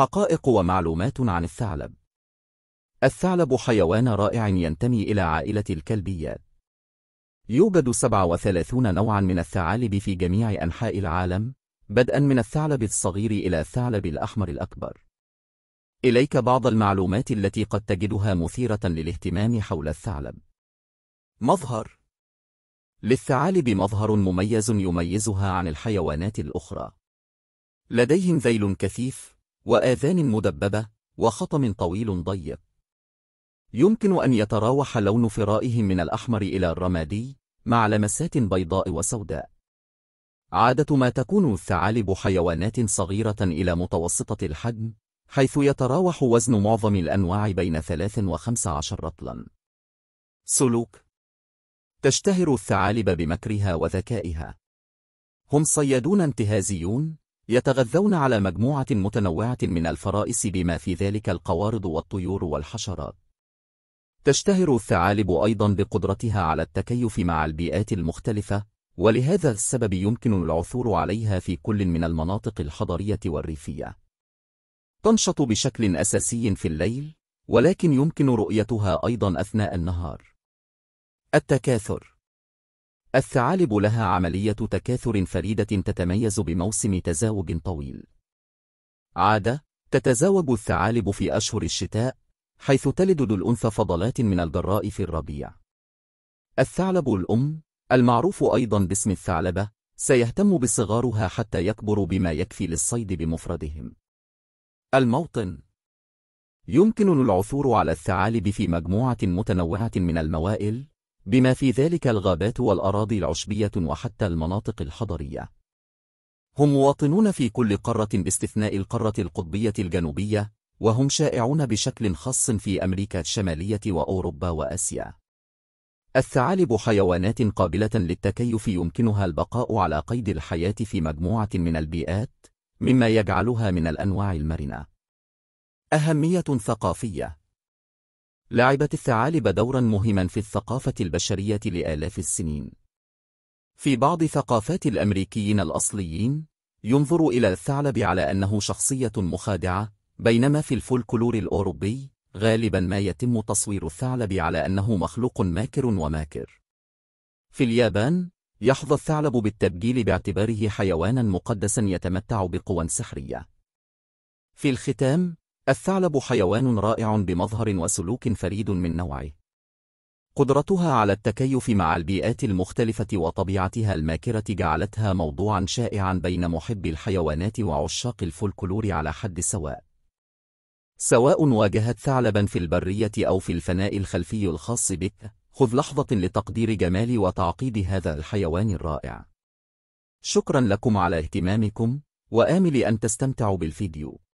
حقائق ومعلومات عن الثعلب. الثعلب حيوان رائع ينتمي إلى عائلة الكلبيات. يوجد 37 نوعا من الثعالب في جميع أنحاء العالم، بدءا من الثعلب الصغير إلى الثعلب الأحمر الأكبر. إليك بعض المعلومات التي قد تجدها مثيرة للاهتمام حول الثعلب. مظهر: للثعالب مظهر مميز يميزها عن الحيوانات الأخرى. لديهم ذيل كثيف وآذان مدببة وخطم طويل ضيق. يمكن أن يتراوح لون فرائهم من الأحمر إلى الرمادي مع لمسات بيضاء وسوداء. عادة ما تكون الثعالب حيوانات صغيرة إلى متوسطة الحجم، حيث يتراوح وزن معظم الأنواع بين 3 و 15 رطلا. سلوك: تشتهر الثعالب بمكرها وذكائها. هم صيادون انتهازيون يتغذون على مجموعة متنوعة من الفرائس بما في ذلك القوارض والطيور والحشرات. تشتهر الثعالب أيضا بقدرتها على التكيف مع البيئات المختلفة، ولهذا السبب يمكن العثور عليها في كل من المناطق الحضرية والريفية. تنشط بشكل أساسي في الليل، ولكن يمكن رؤيتها أيضا أثناء النهار. التكاثر: الثعالب لها عملية تكاثر فريدة تتميز بموسم تزاوج طويل. عادة تتزاوج الثعالب في أشهر الشتاء، حيث تلد الأنثى فضلات من الجراء في الربيع. الثعلب الأم، المعروف أيضا باسم الثعلبة، سيهتم بصغارها حتى يكبروا بما يكفي للصيد بمفردهم. الموطن: يمكن العثور على الثعالب في مجموعة متنوعة من الموائل، بما في ذلك الغابات والأراضي العشبية وحتى المناطق الحضرية. هم مواطنون في كل قارة باستثناء القارة القطبية الجنوبية، وهم شائعون بشكل خاص في أمريكا الشمالية وأوروبا وآسيا. الثعالب حيوانات قابلة للتكيف، يمكنها البقاء على قيد الحياة في مجموعة من البيئات، مما يجعلها من الأنواع المرنة. أهمية ثقافية: لعبت الثعالب دورا مهما في الثقافة البشرية لآلاف السنين. في بعض ثقافات الأمريكيين الأصليين ينظر إلى الثعلب على أنه شخصية مخادعة، بينما في الفولكلور الأوروبي غالبا ما يتم تصوير الثعلب على أنه مخلوق ماكر وماكر. في اليابان يحظى الثعلب بالتبجيل باعتباره حيوانا مقدسا يتمتع بقوى سحرية. في الختام، الثعلب حيوان رائع بمظهر وسلوك فريد من نوعه. قدرتها على التكيف مع البيئات المختلفة وطبيعتها الماكرة جعلتها موضوعا شائعا بين محبي الحيوانات وعشاق الفولكلور على حد سواء واجهت ثعلبا في البرية أو في الفناء الخلفي الخاص بك. خذ لحظة لتقدير جمال وتعقيد هذا الحيوان الرائع. شكرا لكم على اهتمامكم، وآمل أن تستمتعوا بالفيديو.